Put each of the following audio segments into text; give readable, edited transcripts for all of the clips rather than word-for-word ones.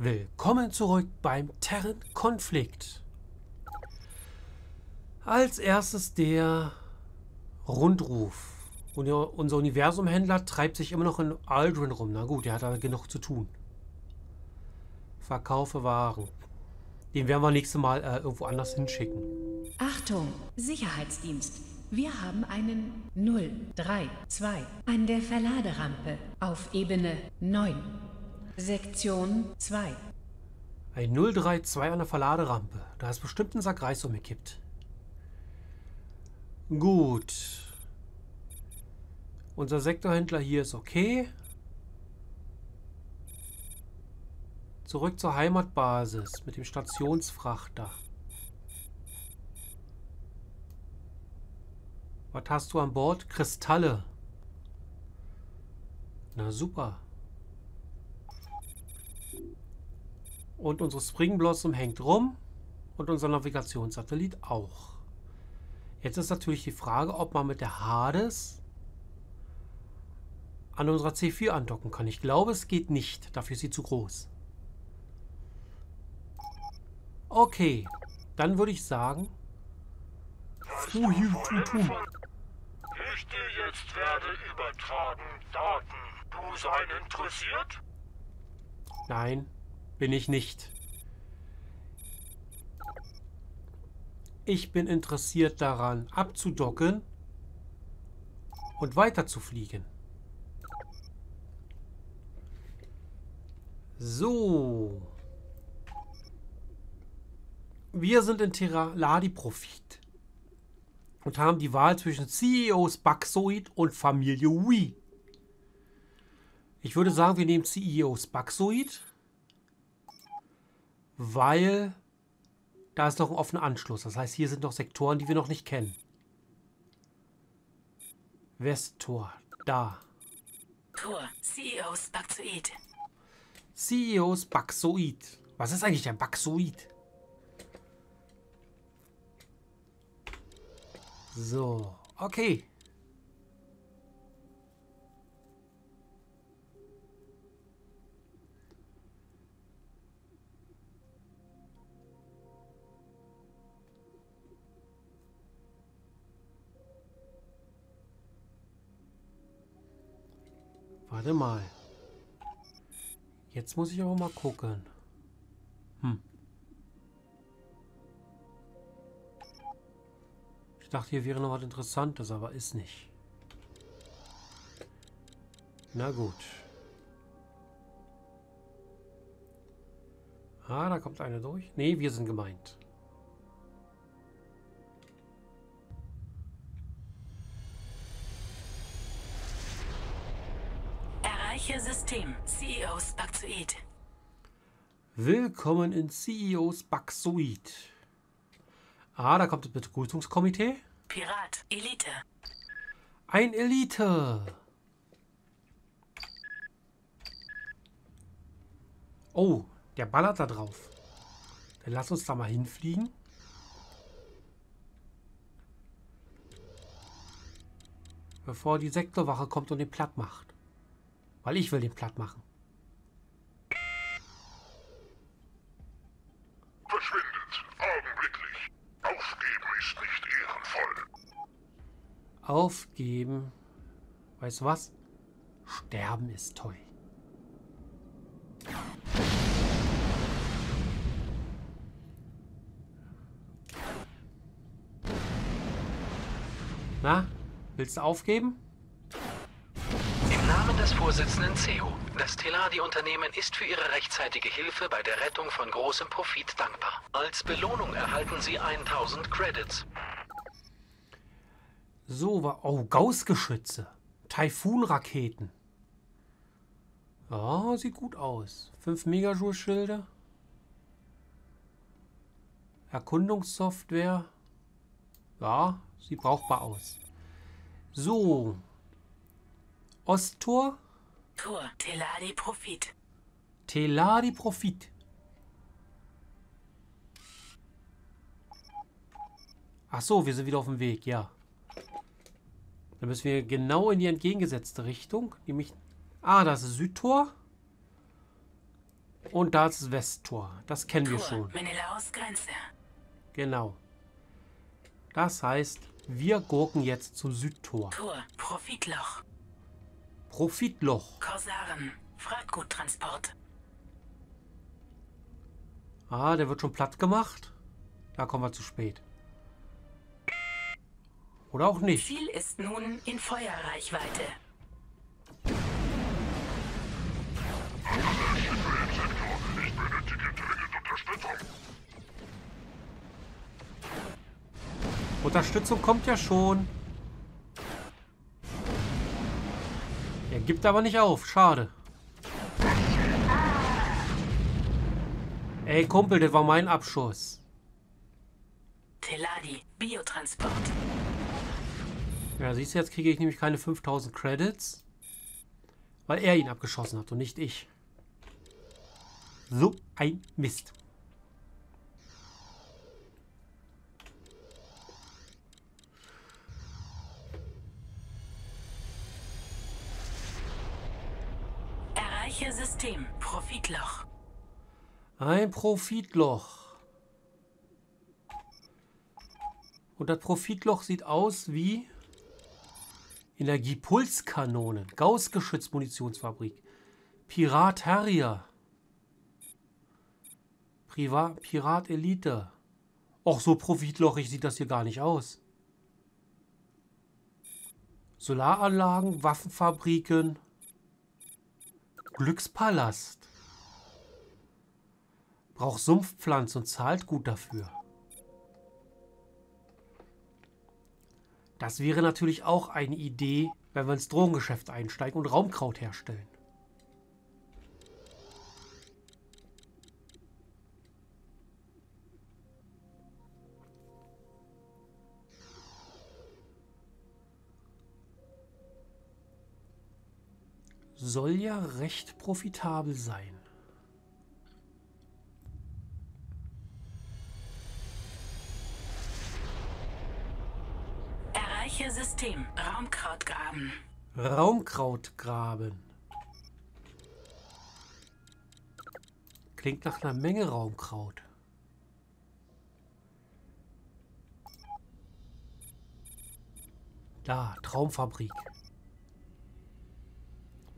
Willkommen zurück beim Terran-Konflikt. Als erstes der Rundruf. Unser Universumhändler treibt sich immer noch in Aldrin rum. Na gut, der hat da genug zu tun. Verkaufe Waren. Den werden wir nächstes Mal irgendwo anders hinschicken. Achtung, Sicherheitsdienst. Wir haben einen 032 an der Verladerampe auf Ebene 9. Sektion 2. Ein 032 an der Verladerampe. Da ist bestimmt ein Sack Reis umgekippt. Gut. Unser Sektorhändler hier ist okay. Zurück zur Heimatbasis mit dem Stationsfrachter. Was hast du an Bord? Kristalle. Na super. Und unsere Springblossom hängt rum und unser Navigationssatellit auch. Jetzt ist natürlich die Frage, ob man mit der Hades an unserer C4 andocken kann. Ich glaube, es geht nicht. Dafür ist sie zu groß. Okay, dann würde ich sagen... Möchte jetzt werde übertragen Daten. Du sein interessiert? Nein. Bin ich nicht. Ich bin interessiert daran, abzudocken und weiterzufliegen. So. Wir sind in Terra Ladi Profit und haben die Wahl zwischen CEO's Back Suite und Familie Wii. Ich würde sagen, wir nehmen CEO's Back Suite. Weil da ist noch ein offener Anschluss. Das heißt, hier sind noch Sektoren, die wir noch nicht kennen. West-Tor. Da. Tor. CEO's Paxoid. CEO's Paxoid. Was ist eigentlich ein Paxoid? So. Okay. Warte mal. Jetzt muss ich aber mal gucken. Ich dachte, hier wäre noch was Interessantes, aber ist nicht. Na gut. Ah, da kommt einer durch. Nee, wir sind gemeint. System CEO's Back Suite. Willkommen in CEO's Back Suite. Ah, da kommt das Begrüßungskomitee. Pirat Elite. Ein Elite. Oh, der ballert da drauf. Dann lass uns da mal hinfliegen. Bevor die Sektorwache kommt und den platt macht. Weil ich will den platt machen. Verschwindet. Augenblicklich. Aufgeben ist nicht ehrenvoll. Aufgeben. Weißt du was? Sterben ist toll. Na? Willst du aufgeben? Des Vorsitzenden CEO. Das Teladi-Unternehmen ist für ihre rechtzeitige Hilfe bei der Rettung von großem Profit dankbar. Als Belohnung erhalten sie 1000 Credits. So war... Oh, Gaussgeschütze. Taifun-Raketen. Ja, sieht gut aus. 5 Megajoule-Schilder. Erkundungssoftware. Ja, sieht brauchbar aus. So... Osttor. Tor. Teladi Profit. Teladi Profit. Ach so, wir sind wieder auf dem Weg, ja. Dann müssen wir genau in die entgegengesetzte Richtung, nämlich... Ah, das ist Südtor. Und da ist das West-Tor. Das kennen wir schon. Menelaus Grenze. Genau. Das heißt, wir gucken jetzt zum Südtor. Tor, Profitloch. Profitloch. Korsaren, Frachtguttransport. Ah, der wird schon platt gemacht. Da kommen wir zu spät. Oder auch nicht. Ziel ist nun in Feuerreichweite. Ich benötige dringend Unterstützung. Unterstützung kommt ja schon. Er gibt aber nicht auf. Schade. Ey, Kumpel, das war mein Abschuss. Teladi Biotransport. Ja, siehst du, jetzt kriege ich nämlich keine 5000 Credits. Weil er ihn abgeschossen hat und nicht ich. So ein Mist. Erreiche System Profitloch. Ein Profitloch. Und das Profitloch sieht aus wie Energiepulskanonen, Gaußgeschützmunitionsfabrik, Pirat Harrier, Pirat Elite. Och, so profitlochig sieht das hier gar nicht aus. Solaranlagen, Waffenfabriken, Glückspalast. Braucht Sumpfpflanzen und zahlt gut dafür. Das wäre natürlich auch eine Idee, wenn wir ins Drogengeschäft einsteigen und Raumkraut herstellen. Soll ja recht profitabel sein. System Raumkrautgraben. Raumkrautgraben. Klingt nach einer Menge Raumkraut. Da, Traumfabrik.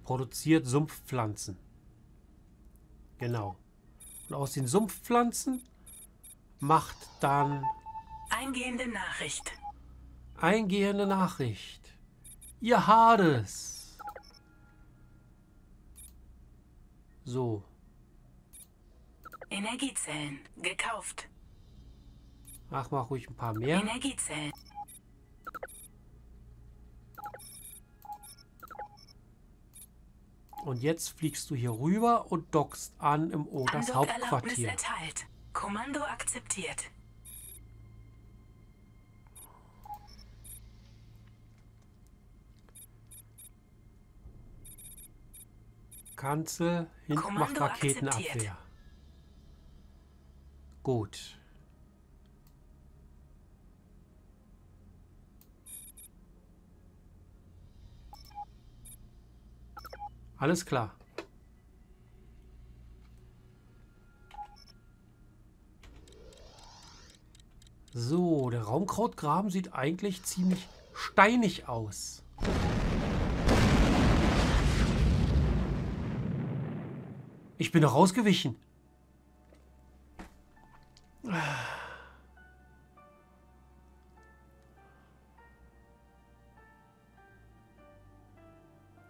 Produziert Sumpfpflanzen. Genau. Und aus den Sumpfpflanzen macht dann... Eingehende Nachricht. Eingehende Nachricht. Ihr Hades. So. Energiezellen. Gekauft. Ach, mach ruhig ein paar mehr. Energiezellen. Und jetzt fliegst du hier rüber und dockst an im O, das Hauptquartier. Erlaubnis erteilt. Kommando akzeptiert. Kanzel, hinten macht Raketenabwehr. Gut. Alles klar. So, der Raumkrautgraben sieht eigentlich ziemlich steinig aus. Ich bin doch rausgewichen.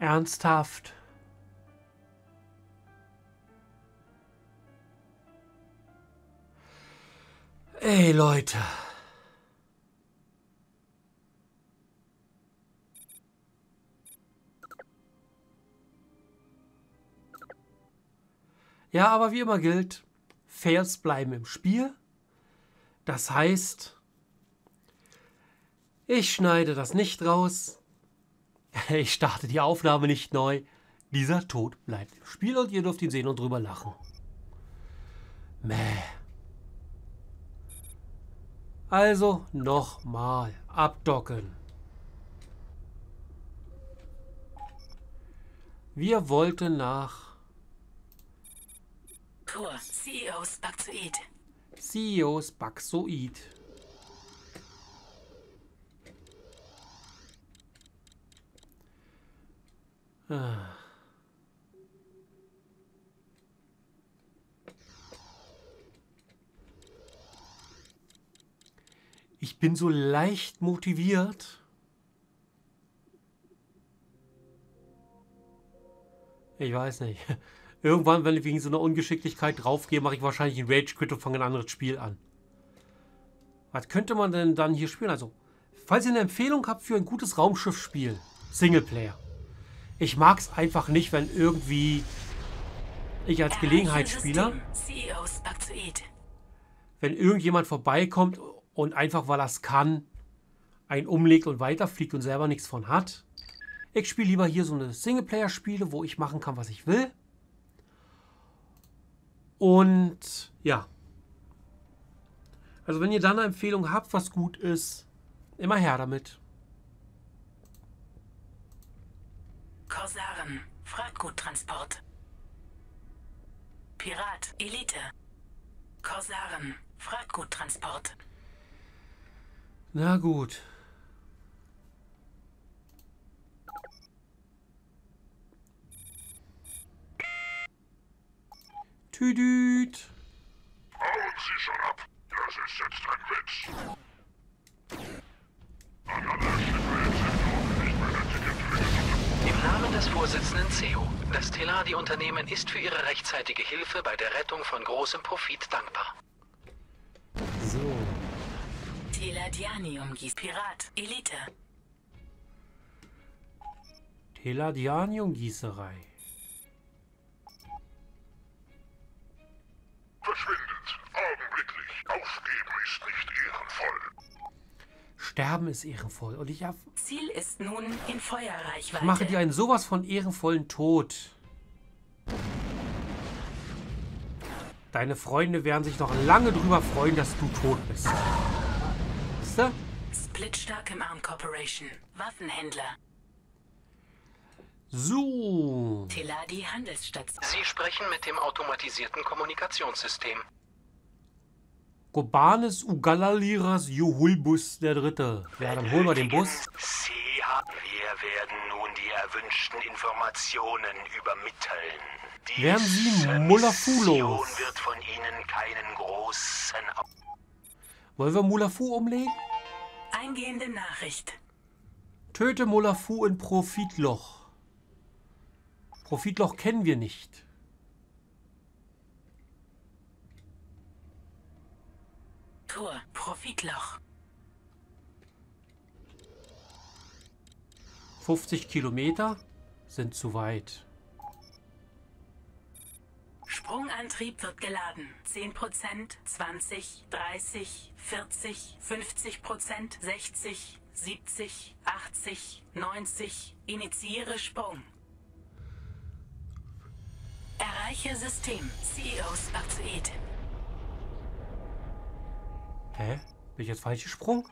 Ernsthaft. Ey, Leute. Ja, aber wie immer gilt, Fails bleiben im Spiel. Das heißt, ich schneide das nicht raus. Ich starte die Aufnahme nicht neu. Dieser Tod bleibt im Spiel und ihr dürft ihn sehen und drüber lachen. Mäh. Also nochmal abdocken. Wir wollten nach Südtor, CEO's Back Suite. CEO's Back Suite. Ah. Ich bin so leicht motiviert. Ich weiß nicht. Irgendwann, wenn ich wegen so einer Ungeschicklichkeit draufgehe, mache ich wahrscheinlich einen Rage-Quit und fange ein anderes Spiel an. Was könnte man denn dann hier spielen? Also, falls ihr eine Empfehlung habt für ein gutes Raumschiffspiel, Singleplayer. Ich mag es einfach nicht, wenn irgendwie ich als Gelegenheitsspieler, wenn irgendjemand vorbeikommt und einfach, weil er es kann, einen umlegt und weiterfliegt und selber nichts von hat. Ich spiele lieber hier so eine Singleplayer-Spiele, wo ich machen kann, was ich will. Und ja. Also wenn ihr da eine Empfehlung habt, was gut ist, immer her damit. Korsaren, Frachtguttransport. Pirat Elite. Korsaren, Frachtguttransport. Na gut. Tüdüt. Hauen Sie schon ab. Das ist jetzt ein Witz. Andere Schiffe sind nicht mehr der Ticket. Im Namen des Vorsitzenden CEO. Das Teladi-Unternehmen ist für Ihre rechtzeitige Hilfe bei der Rettung von großem Profit dankbar. So. Teladianium gießt Pirat Elite. Teladianium Gießerei. Verschwindet, augenblicklich. Aufgeben ist nicht ehrenvoll. Sterben ist ehrenvoll. Und ich Ziel ist nun in Feuerreichweite. Ich mache dir einen sowas von ehrenvollen Tod. Deine Freunde werden sich noch lange drüber freuen, dass du tot bist. Wisst ihr? Splitstark im Arm Corporation. Waffenhändler. So. Teladi Handelsstation. Sie sprechen mit dem automatisierten Kommunikationssystem. Gobanes Ugalaliras Juhulbus der Dritte. Ja, dann holen wir den Bus. Wir werden nun die erwünschten Informationen übermitteln. Werden Sie Mulafu los? Wird von Ihnen keinen großen. Wollen wir Mulafu umlegen? Eingehende Nachricht. Töte Mulafu in Profitloch. Profitloch kennen wir nicht. Tor, Profitloch. 50 Kilometer sind zu weit. Sprungantrieb wird geladen. 10%, 20, 30, 40, 50%, 60, 70, 80, 90. Initiiere Sprung. Erreiche System. CEO's Paxoid. Hä? Bin ich jetzt falsch gesprungen?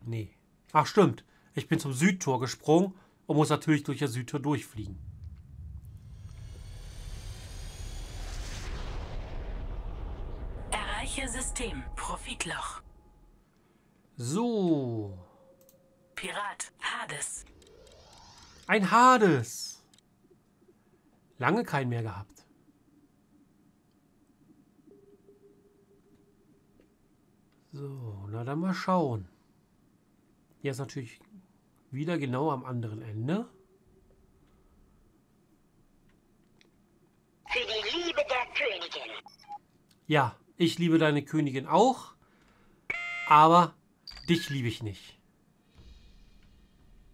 Nee. Ach stimmt. Ich bin zum Südtor gesprungen und muss natürlich durch das Südtor durchfliegen. Erreiche System. Profitloch. So. Pirat Hades. Ein Hades. Lange keinen mehr gehabt. So, na dann mal schauen. Hier ist natürlich wieder genau am anderen Ende. Für die Liebe der Königin. Ja, ich liebe deine Königin auch. Aber dich liebe ich nicht.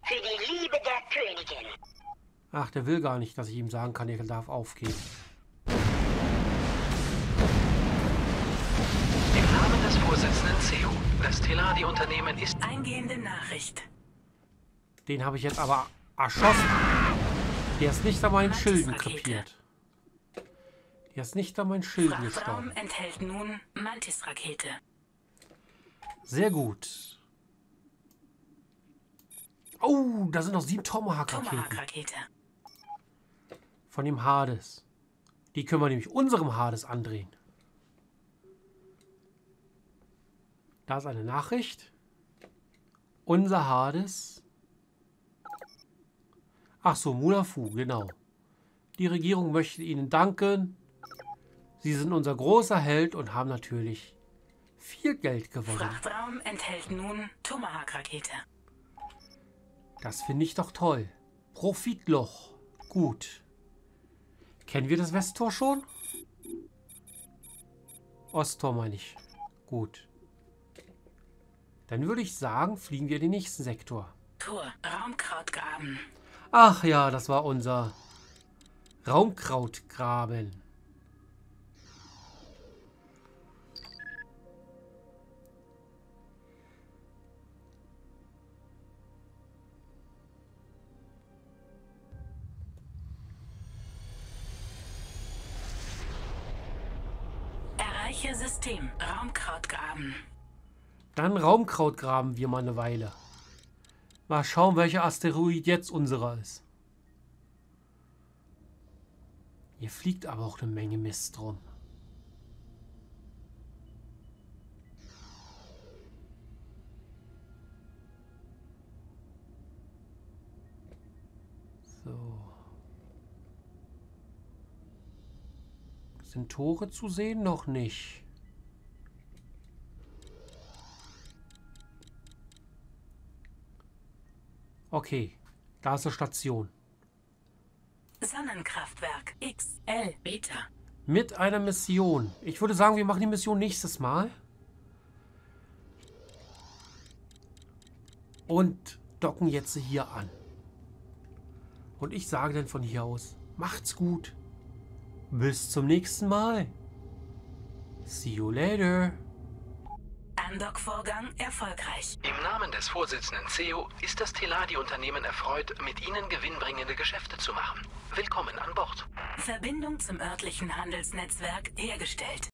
Für die Liebe der Königin. Ach, der will gar nicht, dass ich ihm sagen kann, er darf aufgeben. Im Namen des Vorsitzenden CEO, das Teladi-Unternehmen ist... Eingehende Nachricht. Den habe ich jetzt aber erschossen. Der ist nicht an meinen Schilden krepiert. Der ist nicht an meinen Schilden gestorben. Frachtraum enthält nun Mantis-Rakete. Sehr gut. Oh, da sind noch 7 Tomahawk-Raketen. von dem Hades. Die können wir nämlich unserem Hades andrehen. Da ist eine Nachricht. Unser Hades. Ach so, Mulafu, genau. Die Regierung möchte Ihnen danken. Sie sind unser großer Held und haben natürlich viel Geld gewonnen. Frachtraum enthält nun Tomahawk-Rakete. Das finde ich doch toll. Profitloch. Gut. Kennen wir das West-Tor schon? Osttor meine ich. Gut. Dann würde ich sagen, fliegen wir in den nächsten Sektor. Tor, Raumkrautgraben. Ach ja, das war unser Raumkrautgraben. System Raumkrautgraben. Dann Raumkrautgraben wir mal eine Weile. Mal schauen, welcher Asteroid jetzt unserer ist. Hier fliegt aber auch eine Menge Mist drum. So. Sind Tore zu sehen? Noch nicht. Okay, da ist eine Station. Sonnenkraftwerk XL Beta. Mit einer Mission. Ich würde sagen, wir machen die Mission nächstes Mal. Und docken jetzt hier an. Und ich sage dann von hier aus, macht's gut. Bis zum nächsten Mal. See you later. Andock-Vorgang erfolgreich. Im Namen des Vorsitzenden CEO ist das Teladi-Unternehmen erfreut, mit Ihnen gewinnbringende Geschäfte zu machen. Willkommen an Bord. Verbindung zum örtlichen Handelsnetzwerk hergestellt.